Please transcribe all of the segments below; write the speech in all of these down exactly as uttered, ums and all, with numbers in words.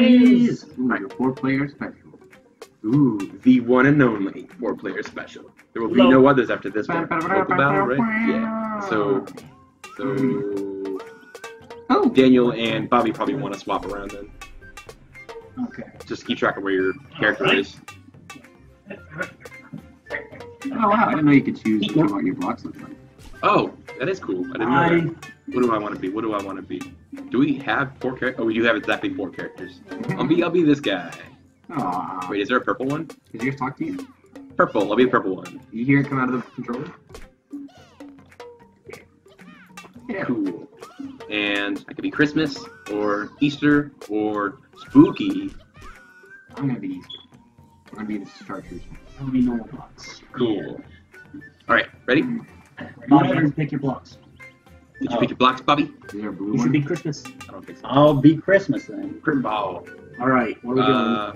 Buddies! Ooh, your four-player special. Ooh, the one and only four-player special. There will be Low. no others after this one. Local battle, right? Yeah. So, so mm. oh. Daniel and Bobby probably want to swap around then. Okay. Just keep track of where your character okay. is. Oh wow! I didn't know you could choose what your blocks look like. Oh, that is cool. I didn't Hi. know that. What do I want to be? What do I want to be? Do we have four characters? Oh, we do have exactly four characters. I'll be, I'll be this guy. Aww. Wait, is there a purple one? Did you just talk to you? Purple. I'll be the purple one. You hear it come out of the controller? Yeah. Cool. And I could be Christmas, or Easter, or Spooky. I'm gonna be Easter. I'm gonna be the Starchers. I'm gonna be normal blocks. Cool. Alright, ready? Bobby, you pick your blocks. Did you oh. pick your blocks, Bobby? You one? should be Christmas. I don't think so. I'll be Christmas then. Ball. Alright, what are we uh,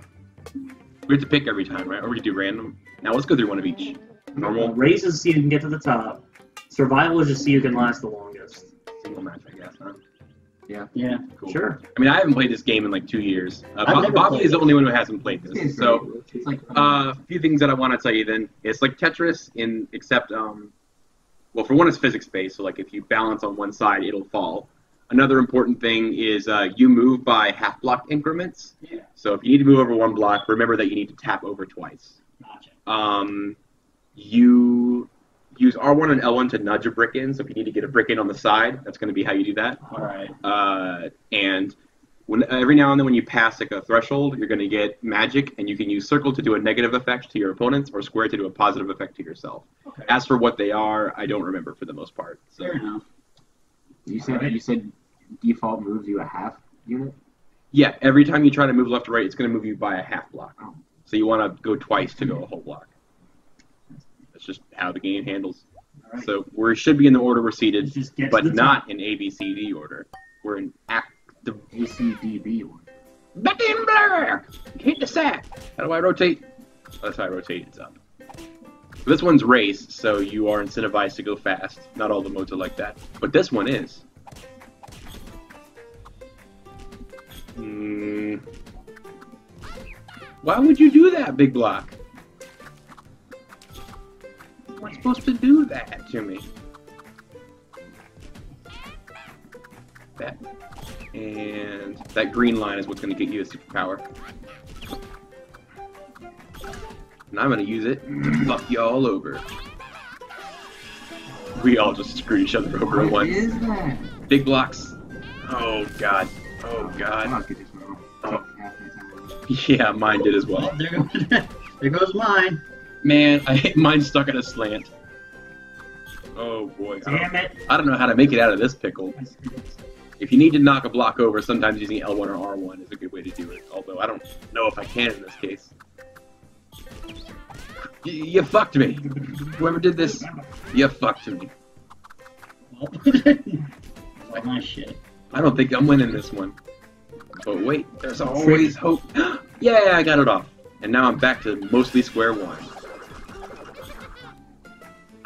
doing? We have to pick every time, right? Or we do random. Now let's go through one of each. Normal. Well, raise is see if you can get to the top. Survival is just see who can last the longest. Single match, I guess, huh? Yeah. Yeah. Cool. Sure. I mean, I haven't played this game in like two years. Uh, Bo Bobby is the only one who hasn't played this. So, a uh, few things that I want to tell you then. It's like Tetris, in except, um, well, for one, it's physics-based. So, like, if you balance on one side, it'll fall. Another important thing is uh, you move by half-block increments. Yeah. So, if you need to move over one block, remember that you need to tap over twice. Gotcha. Um, you use R one and L one to nudge a brick in, so if you need to get a brick in on the side, that's going to be how you do that. All right. Uh, and when, every now and then when you pass like a threshold, you're going to get magic, and you can use circle to do a negative effect to your opponents, or square to do a positive effect to yourself. Okay. As for what they are, I don't remember for the most part. So. Fair enough. You said, right. you said default moves you a half unit? Yeah, every time you try to move left to right, it's going to move you by a half block. Oh. So you want to go twice to go a whole block. That's just how the game handles. Right. So we should be in the order we're seated, but not in A B C D order. We're in active A C D B order. Back in black! Hit the sack! How do I rotate? Oh, that's how I rotate. It's up. So this one's race, so you are incentivized to go fast. Not all the modes are like that. But this one is. Mm. Why would you do that, Big Block? Am I supposed to do that to me? That. And that green line is what's going to get you a superpower. And I'm going to use it to fuck you all over. We all just screwed each other over at once. What is that? Big blocks. Oh, God. Oh, God. Oh. Yeah, mine did as well. There goes mine. Man, I hit mine stuck at a slant. Oh boy. Damn it. I don't know how to make it out of this pickle. If you need to knock a block over, sometimes using L one or R one is a good way to do it. Although I don't know if I can in this case. Y you fucked me. Whoever did this, you fucked me. Like my shit. I don't think I'm winning this one. But wait, there's always hope. Yeah, I got it off. And now I'm back to mostly square one.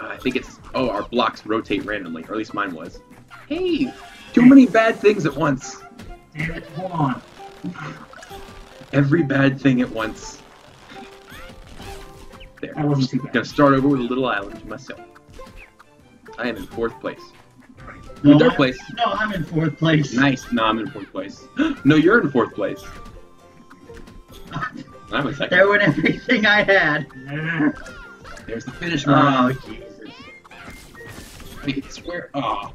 I think it's... Oh, our blocks rotate randomly, or at least mine was. Hey! Too many bad things at once! Damn it, hold on. Every bad thing at once. There. That wasn't too bad. I'm gonna start over with a little island to myself. I am in fourth place. No, in third I'm, place. No, I'm in fourth place. Nice. No, I'm in fourth place. No, you're in fourth place. I'm in second. That went everything I had. There's the finish line. Oh, Jesus. Make it square. Oh.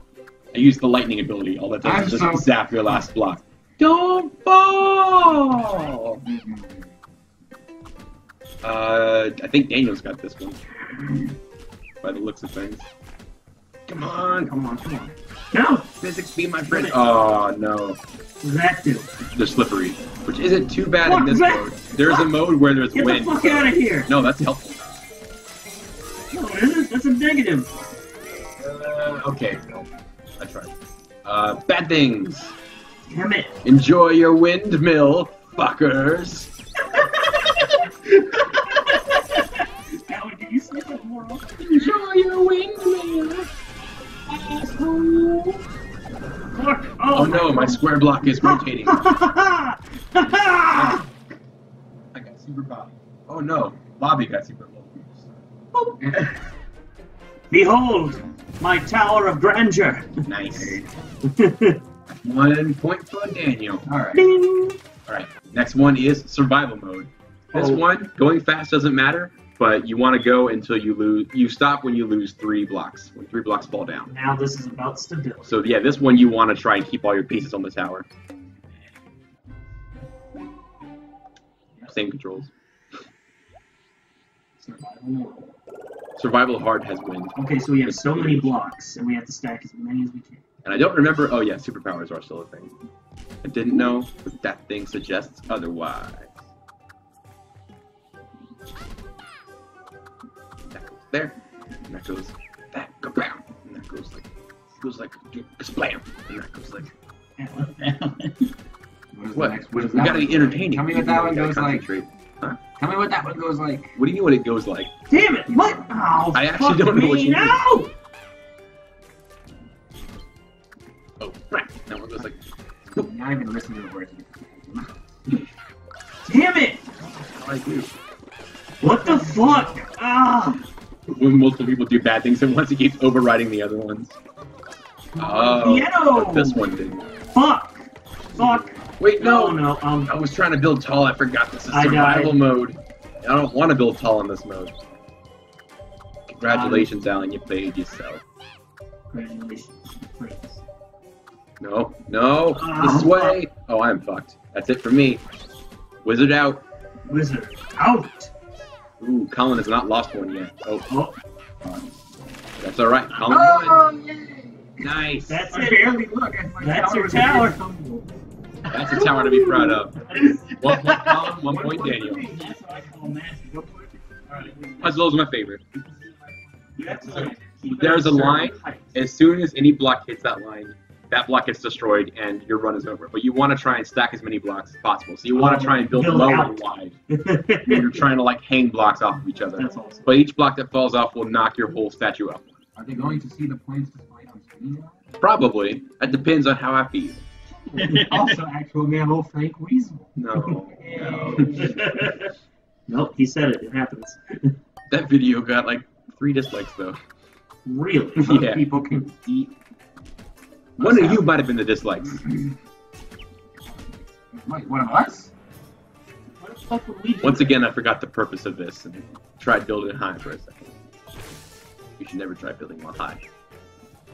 I used the lightning ability. All that does is just zap your last block. Don't fall! Uh, I think Daniel's got this one. By the looks of things. Come on, come on, come on. No! Physics be my friend. Oh, no. That dude. They're slippery. Which isn't too bad what in this mode. There's a mode where there's Get wind. Get the fuck out of here! No, that's helpful. No, it isn't. That's a negative. Uh, okay. No. I tried. Uh, bad things. Damn it. Enjoy your windmill, fuckers. That would get you slipped up more often. Enjoy your windmill, asshole. Fuck. Oh, oh no, my square block is rotating. I got Super Bobby. Oh no, Bobby got Super Bobby. Behold, my tower of grandeur. Nice. One point for Daniel. All right. Ding. All right. Next one is survival mode. This oh. one, going fast doesn't matter, but you want to go until you lose. You stop when you lose three blocks. When three blocks fall down. Now this is about stability. So yeah, this one you want to try and keep all your pieces on the tower. Same controls. Survival. Survival hard has wins. Okay, so we have so many blocks, and we have to stack as many as we can. And I don't remember. Oh yeah, superpowers are still a thing. I didn't know, but that thing suggests otherwise. That goes there, and that goes that go bam, and that goes like goes like splam, and that goes like. What? What? what we gotta be entertaining. Tell me what that one goes like. Huh? Tell me what that one goes like. What do you mean what it goes like? Damn it! What? Oh, I actually don't know what you mean. No! Oh, right. That one goes like. I'm not even listening to the words. Damn it! I do. What the fuck? Ah! When multiple people do bad things and once it keeps overriding the other ones. Oh. Yo! But this one didn't. Fuck! Fuck! Wait, no, no, no, um, I was trying to build tall. I forgot this is survival I mode. I don't want to build tall in this mode. Congratulations, um, Alan, you played yourself. Congratulations, Prince. No, no, uh, this way. Oh, I'm fucked. That's it for me. Wizard out. Wizard out. Ooh, Colin has not lost one yet. Oh, oh. That's all right. Colin oh, won. Yay. Nice. That's I it. Barely look. That's your tower. tower. That's a tower to be proud of. One point Colin, one point Daniel. That's what I call magic. Puzzles are my favorite. So, there's a line. As soon as any block hits that line, that block gets destroyed and your run is over. But you want to try and stack as many blocks as possible. So you want to try and build low and wide. You're trying to like hang blocks off of each other. That's awesome. But each block that falls off will knock your whole statue up. Are they going to see the points displayed on screen? Probably. That depends on how I feel. Also, actual mammal Frank Weasel. No, no. Nope, he said it. It happens. That video got like three dislikes though. Really? Yeah. People can eat. One of you might have been the dislikes. Wait, one of us? What the fuck would we do? Once again, I forgot the purpose of this and tried building it high for a second. You should never try building one high.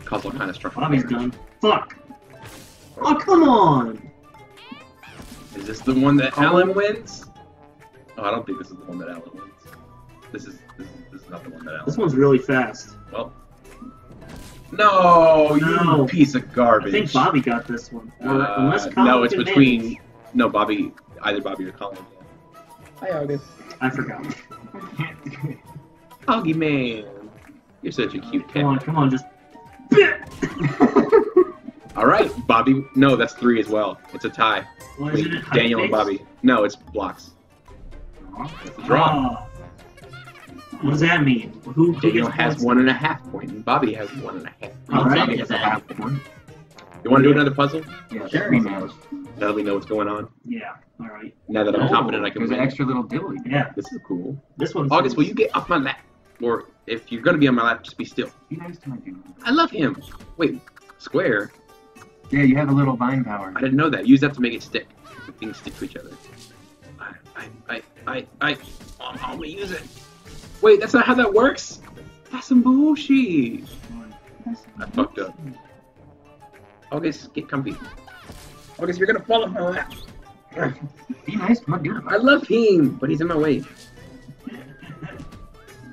Cause all kind of structural. Bobby's done. Fuck. Oh, come on! Is this the one that oh. Alan wins? Oh, I don't think this is the one that Alan wins. This is this is, this is not the one that Alan This wins. One's really fast. Well. No, no, you piece of garbage. I think Bobby got this one. Uh, uh, unless Colin no, it's between... Manage. No, Bobby... Either Bobby or Colin. Hi, August. I forgot. Augie man. You're such a cute cat. Come on, come on, just... All right, Bobby. No, that's three as well. It's a tie. Well, Wait, it Daniel and Bobby. No, it's blocks. It's a draw. Oh. What does that mean? Who Daniel has points? one and a half point, and Bobby has one and a half. All right, Bobby has a half point. You want to do another puzzle? Yeah, sure. Now that we know what's going on. Yeah. All right. Now that I'm oh, confident, I can. There's win. an extra little dilly. Yeah. This is cool. This one's August, cool. Will you get off my lap? Or if you're gonna be on my lap, just be still. Be nice to my dude. I love him. Wait, square. Yeah, you have a little vine power. I didn't know that. Use that to make it stick. The things stick to each other. I, I, I, I, I, I'm gonna use it. Wait, that's not how that works? That's some bullshit. That's some I bullshit. fucked up. August, get comfy. August, you're gonna fall off my lap. Be nice to my dude. I love him, but he's in my way.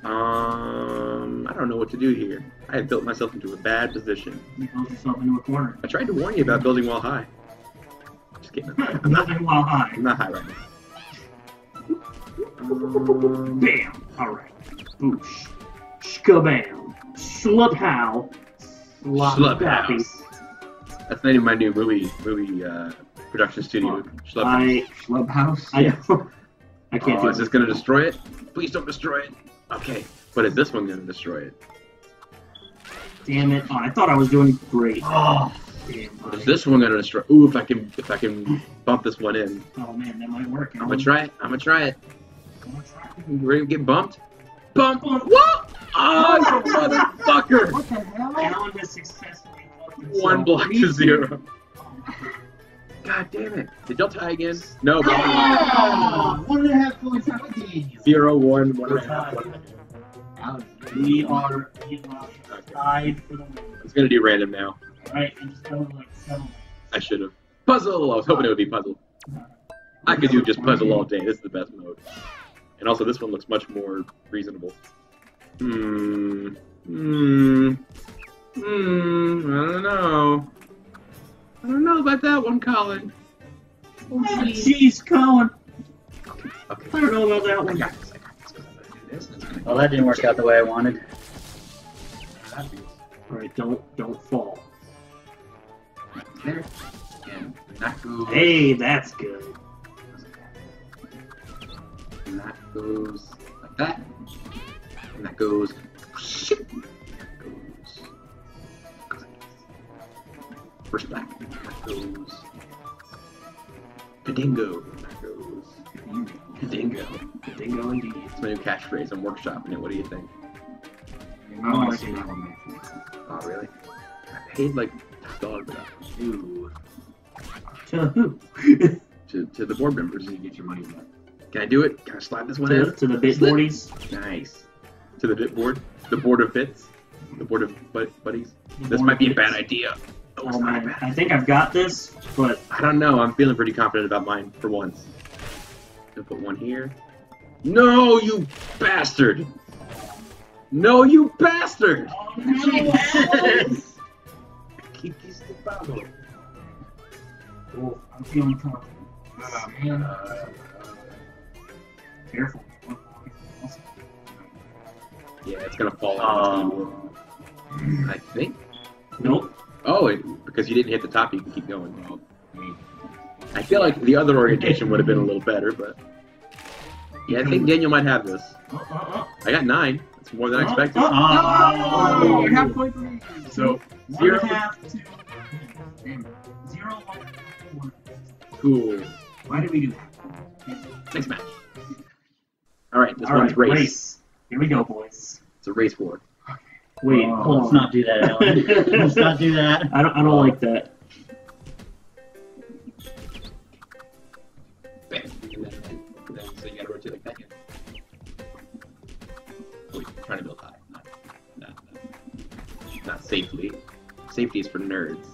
Um, I don't know what to do here. I have built myself into a bad position. You built yourself into a corner. I tried to warn you about building while high. Just kidding. I'm not building while high. I'm not high right now. Um, Bam! Alright. Boosh. Shkabam. Schlup-how. Schlup-house. That's the name of my new movie, movie uh, production studio. Schlup-house. Schlup-house? I, yes. I can't oh, do it. Is this going to destroy it? Please don't destroy it. Okay, but is this one going to destroy it? Damn it. Oh, I thought I was doing great. Oh, What is this one gonna destroy? Ooh, if I can, if I can bump this one in. Oh man, that might work. I'm gonna try it. I'm gonna try it. I'm gonna try it. Ready to get bumped? Bump! What? Oh, you motherfucker! What the hell? Alan has successfully bumped one block to zero. God damn it! Did y'all tie again? No. Oh, one and a half points. How many? Zero, one, one and a half. One. Alex, we are tied for the win. I was gonna do random now. Alright, and just go like seven. I should have. Puzzle! I was hoping it would be puzzle. I could do just puzzle all day. This is the best mode. And also, this one looks much more reasonable. Hmm. Hmm. Hmm. I don't know. I don't know about that one, Colin. Oh, jeez, Colin. Okay, okay. I don't know about that one. I got this. I got this. I got this. Well, that didn't work out the way I wanted. Alright, don't don't fall. Right there. Again. Not good. Hey, that's good. And that goes like that. And that goes. Shit. That goes. Goes like this. First back. That goes. Kadingo. That goes. Kadingo. Kadingo indeed. It's my new catchphrase. I'm workshopping it. What do you think? Oh, I see that one. Oh, really? I paid like a dollar for that. Ooh. To who? to, to the board members, you get your money back. Can I do it? Can I slide this one to, in? To the Bit Buddies. Nice. To the Bit Board? The Board of Bits? The Board of bu Buddies? The this might be a bad idea. Oh, oh man. Bad. I think I've got this, but. I don't know. I'm feeling pretty confident about mine for once. I'll put one here. No, you bastard! No, you bastard! Oh, no. Keep these to follow. Oh, I'm feeling confident. Oh, man. Uh, Careful. Yeah, it's gonna fall out. Um, I think. Nope. Oh, it, because you didn't hit the top, you can keep going. Well, I mean, I feel like the other orientation would have been a little better, but. Yeah, I think Daniel might have this. Uh, uh, uh. I got nine. That's more than I expected. Uh, uh, oh, you're halfway through. So, zero. One half, two, zero, one, one. Cool. Why did we do that? Next match. Alright, this All one's right, race. race. Here we go, boys. It's a race board. Wait, oh, oh. Let's not do that, Alan. Let's not do that. I don't, I don't oh. like that. So you gotta rotate like that. Oh, you're trying to build high. Not, not, not, not safely. Safety is for nerds.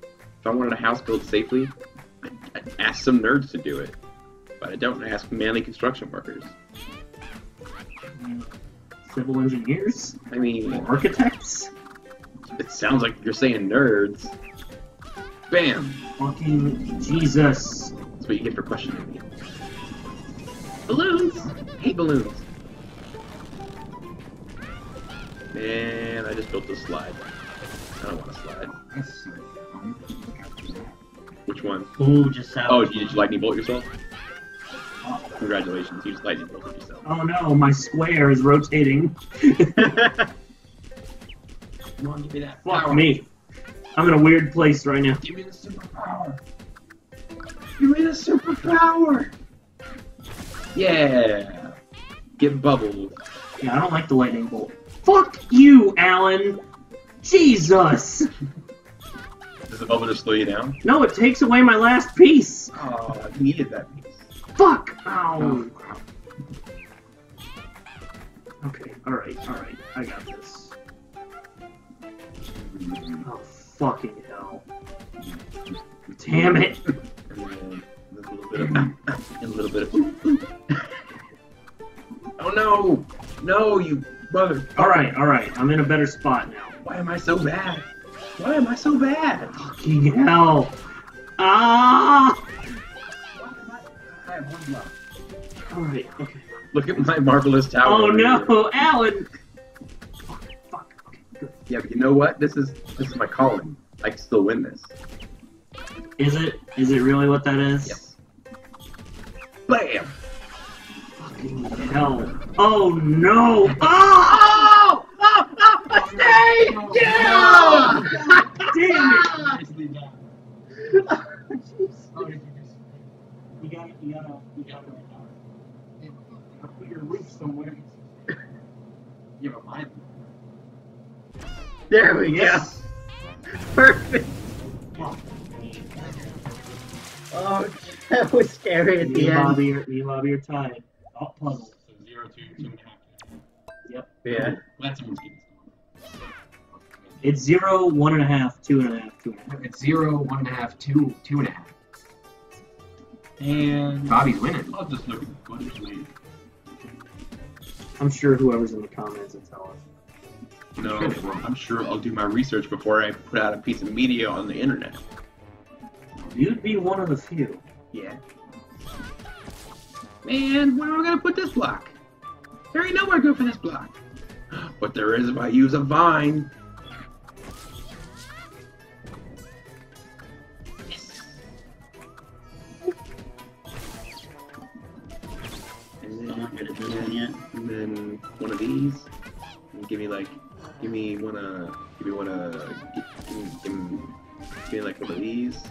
If I wanted a house built safely, I'd, I'd ask some nerds to do it. But I don't ask manly construction workers. Civil engineers? I mean... Architects? It sounds like you're saying nerds. Bam! Fucking Jesus. That's what you get for questioning me. Balloons! I hate balloons. Man, I just built this slide. I don't want to slide. Which one? Ooh, just sound Oh, did you just lightning bolt yourself? Congratulations, you just lightning bolted yourself. Oh no, my square is rotating. Come on, give me that power. Fuck me. I'm in a weird place right now. Give me the superpower. Give me the superpower. Yeah. Get bubbled. Yeah, I don't like the lightning bolt. Fuck you, Alan. Jesus. Does the bubble just slow you down? No, it takes away my last piece. Oh, I needed that piece. Fuck! Ow! Okay, alright, alright. I got this. Oh, fucking hell. Damn it! And a little bit of... and a little bit of... Oh no! No, you brother! Alright, alright. I'm in a better spot now. Why am I so bad? Why am I so bad? Fucking hell! Ah! Alright, okay. Look at my marvelous tower. Oh no, here. Alan! Fuck, fuck, okay, good. Yeah, but you know what? This is this is my calling. I can still win this. Is it? Is it really what that is? Yes. Bam! Fucking hell. Oh no! Oh! Oh! Oh! Oh! A snake! Yeah! kidding me! Oh, jeez. You gotta, you gotta, you gotta put your roots somewhere. You have a mind. There we yes. go. Perfect. Oh, that was scary at the you end. Lobby your, you lobby your tie. All puzzles. So zero, two, two and a half. Yep. Yeah. That's someone's game. It's zero, one and a half, two and a half, two and a half. It's zero, one and a half, two, two and a half. And Bobby's winning. I'll just look at the footage. I'm sure whoever's in the comments will tell us. No, I'm sure I'll do my research before I put out a piece of media on the internet. You'd be one of the few. Yeah. Man, where am I gonna put this block? There ain't nowhere good for this block. But there is if I use a vine. Yes. Is it not good at this one yet? And then one of these. And give me like. Give me one of, give me one of, give, give, me, give, me, give me like one of these,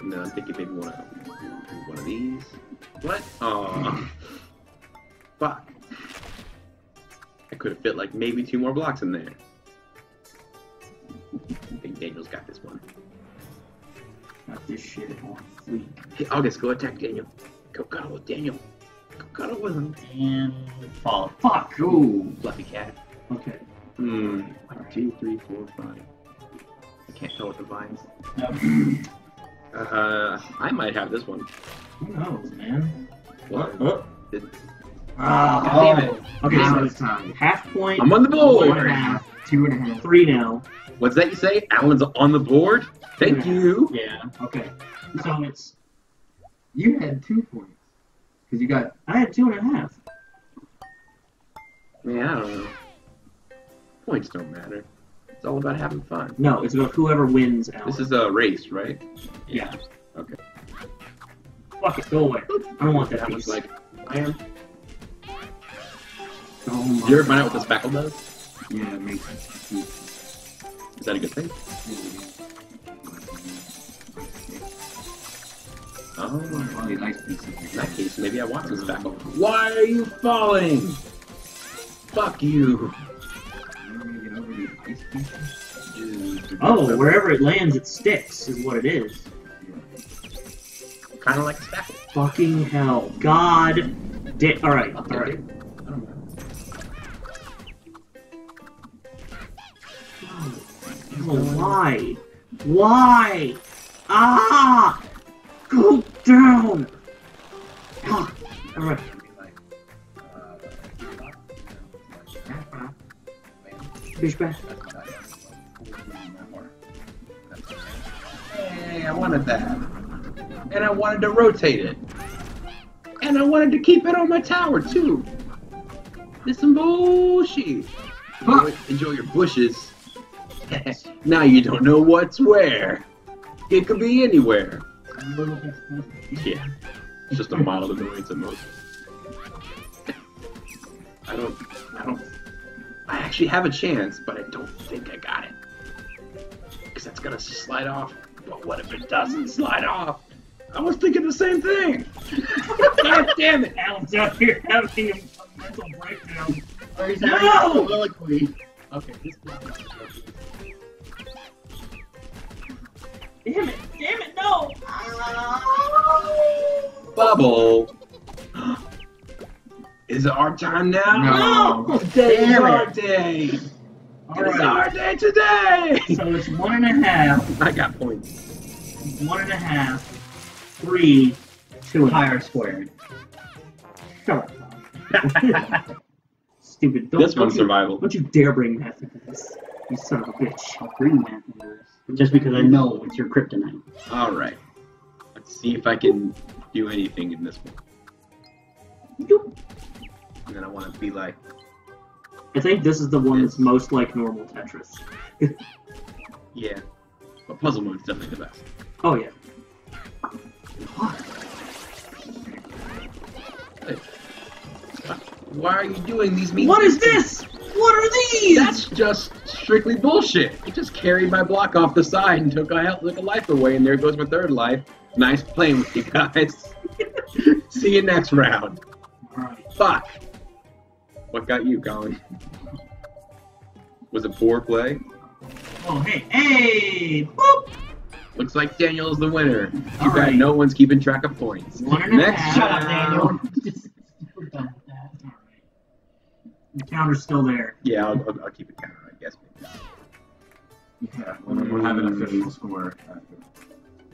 and then I'm thinking maybe one of, one of these. What? Aww. Fuck. I could have fit like maybe two more blocks in there. I think Daniel's got this one. Got this shit on fleek. Hey, August, go attack Daniel. Go cuddle with Daniel. Go cuddle with him. And follow. Fuck! Ooh, fluffy cat. Okay. Hmm. One, two, three, four, five. I can't tell with the vines. No. Uh, I might have this one. Who knows, man? What? Oh. It... Ah, God damn it. Okay, now so it's time. Half point. I'm on the board. One and a half, two and a half, three now. What's that you say? Alan's on the board? Thank you. Yeah. Okay. So it's. You had two points. Because you got. I had two and a half. Yeah, I don't know. Points don't matter. It's all about having fun. No, it's about whoever wins out. This is a race, right? Yeah. Okay. Fuck it, go away. I don't want that. That was like iron. Oh my. Did you ever find out what this spackle does? Yeah, it makes sense. Is that a good thing? Mm-hmm. Oh my. Really nice pieces. In that case, maybe I want this spackle. Why are you falling? Fuck you. Oh, wherever it lands, it sticks, is what it is. Kind of like that. Fucking hell. God. Di alright, alright. Oh, why? Why? Ah! Go down! Ah. Alright. Fish back. Hey, I wanted that. And I wanted to rotate it. And I wanted to keep it on my tower, too. This is some bullshit. Huh. Enjoy, enjoy your bushes. Now you don't know what's where. It could be anywhere. Yeah. It's just a mild annoyance at most. I don't... I don't... I actually have a chance, but I don't think I got it. Because that's going to slide off. But what if it doesn't slide off? I was thinking the same thing! God damn it! Alan's out here having a mental breakdown. Or he's no! A soliloquy. Okay, this block. Damn it! Damn it, no! Bubble! Is it our time now? No! no. Today Damn is our it. day! All it right. is our day today! So it's one and a half. I got points. One and a half, three, two higher squared. Shut up. Stupid. Don't, this one's survival. Don't you dare bring math into this. You son of a bitch. I'll bring math into this. Just because I know it's your kryptonite. Alright. Let's see if I can do anything in this one. Nope. And then I want to be like... I think this is the one this. that's most like normal Tetris. Yeah. But Puzzle Moon's definitely the best. Oh, yeah. What? Why are you doing these meetings? What is this? What are these? That's just strictly bullshit. It just carried my block off the side and took a, took a life away, and there goes my third life. Nice playing with you guys. See you next round. Alright. Fuck. What got you, Colin? Was it poor play? Oh, hey. Hey! Boop! Looks like Daniel's the winner. All you right. got no one's keeping track of points. One and next and round. Daniel. Just, we're done with that. All right. The counter's still there. Yeah, I'll, I'll, I'll keep it counter, I guess. Yeah, we'll, mm. we'll have an official score.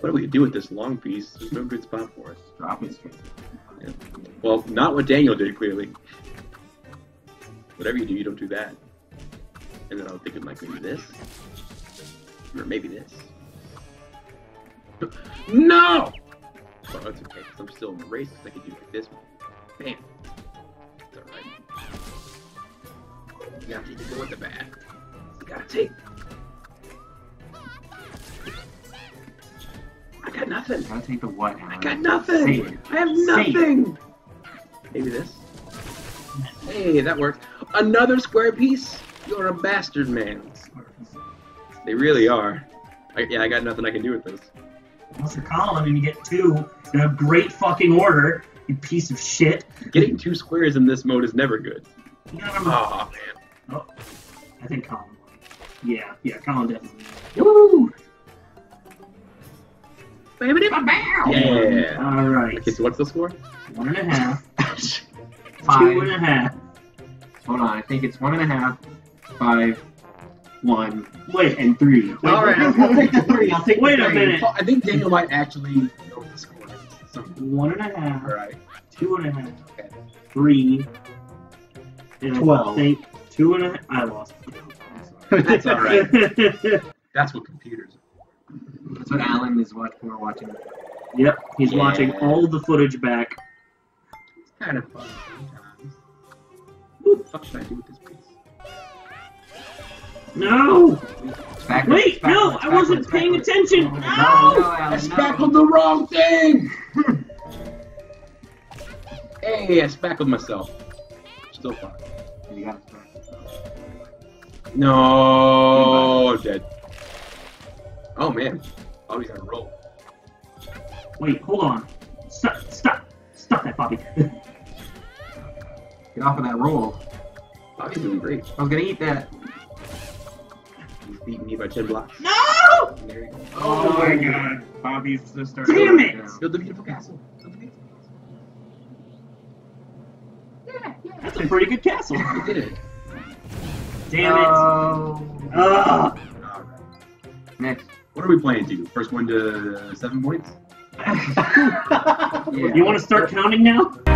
What do we do with this long piece? There's no good spot for us. Drop it. Yeah. Well, not what Daniel did, clearly. Whatever you do, you don't do that. And then I'll think it might be this. Or maybe this. No! Oh, that's okay, because I'm still in the race, because I can do like this one. Bam! It's alright. You gotta take it with the bat. You gotta take. I got nothing! You gotta take the what now? I got nothing! I have nothing! Maybe this? Hey, that worked. Another square piece? You're a bastard, man. They really are. I, yeah, I got nothing I can do with this. What's your column and you get two in a great fucking order, you piece of shit. Getting two squares in this mode is never good. You gotta remember. Oh, man. Oh, I think Colin won. Yeah, yeah, Colin definitely won. Woo! Yeah! Alright. Okay, so what's the score? One and a half. Five. Two and a half. Hold on, I think it's one and a half, five, one, wait, and three. Alright, I'll take the three. I'll take Wait the three. a minute. I think Daniel might actually know what the score is. So one and a half. Alright. Two and a half. Okay. Three. And twelve. I think two and a half. I lost. That's alright. That's what computers are for. That's what Alan is watching. We're watching. Yep. He's yeah. watching all the footage back. It's kind of fun sometimes. What the fuck should I do with this piece? No! Spackle, Wait, spackle, no! Spackle, I wasn't spackle, paying spackle. attention! No! no, no, no I spackled no. the wrong thing! Hey, I spackled myself. Still fine. You gotta spackle yourself. No! I'm dead. Oh, man. Oh, he's gonna roll. Wait, hold on. Stop! Stop! Stop that, Bobby. Get off of that roll. Bobby's doing great. I was gonna eat that. Beating me by ten blocks. No! There you go. Oh, oh my god. god. Bobby's just starting. Damn it! Down. Build the beautiful castle. Build the beautiful castle. Yeah, yeah. That's a pretty good castle. You did it. Damn it. Oh. Uh. Alright. Next. What are we playing to? First one to seven points? Yeah. You want to start counting now?